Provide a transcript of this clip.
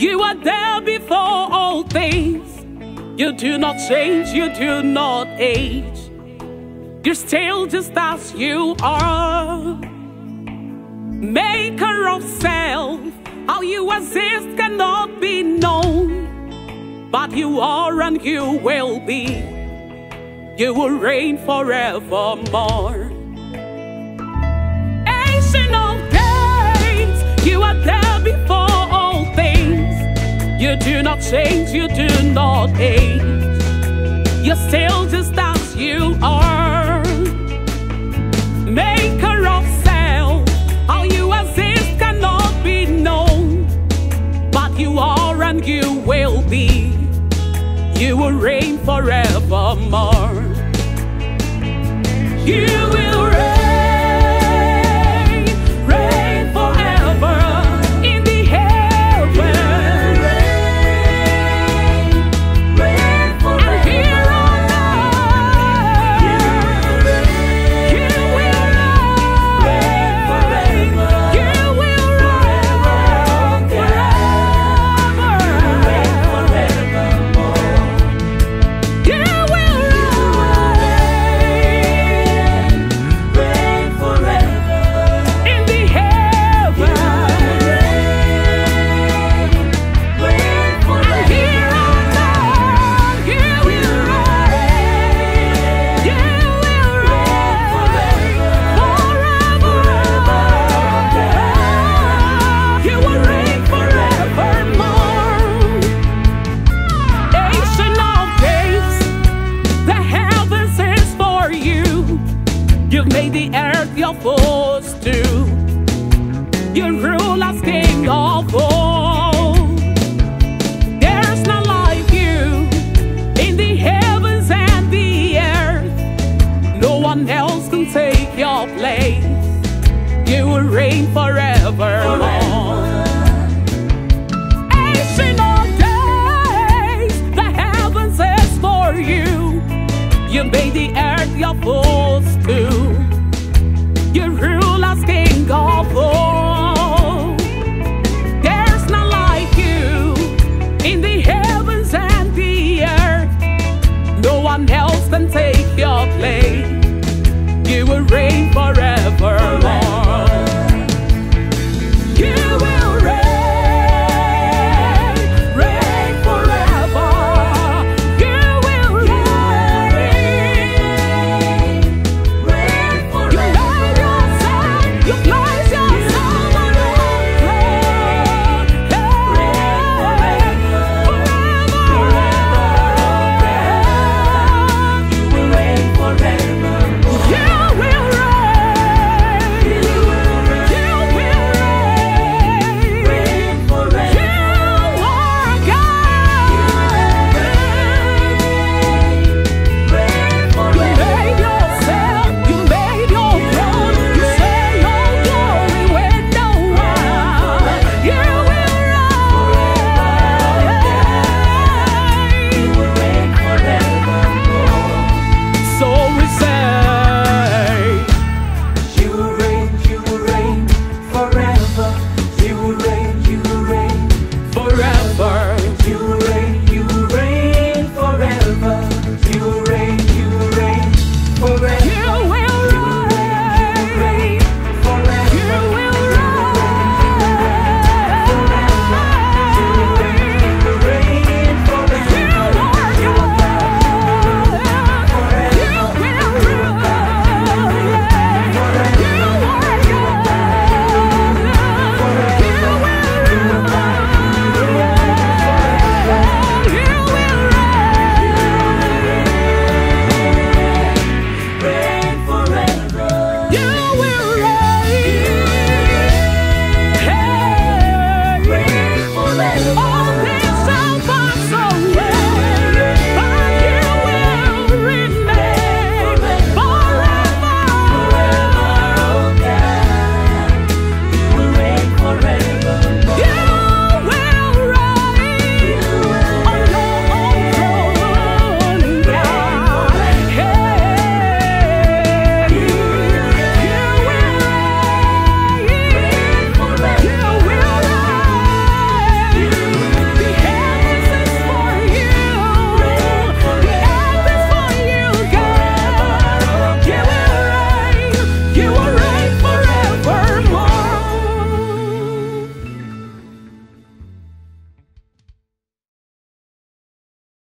You are there before all things. You do not change, you do not age. You're still just as you are. Maker of self, how you exist cannot be known. But you are and you will be. You will reign forevermore. Ancient of days, you are there before all things. You do not change, you do not age. You're still just as you are. Maker of self, how you exist cannot be known. But you are and you will be. You will reign forevermore. You will reign. Forever.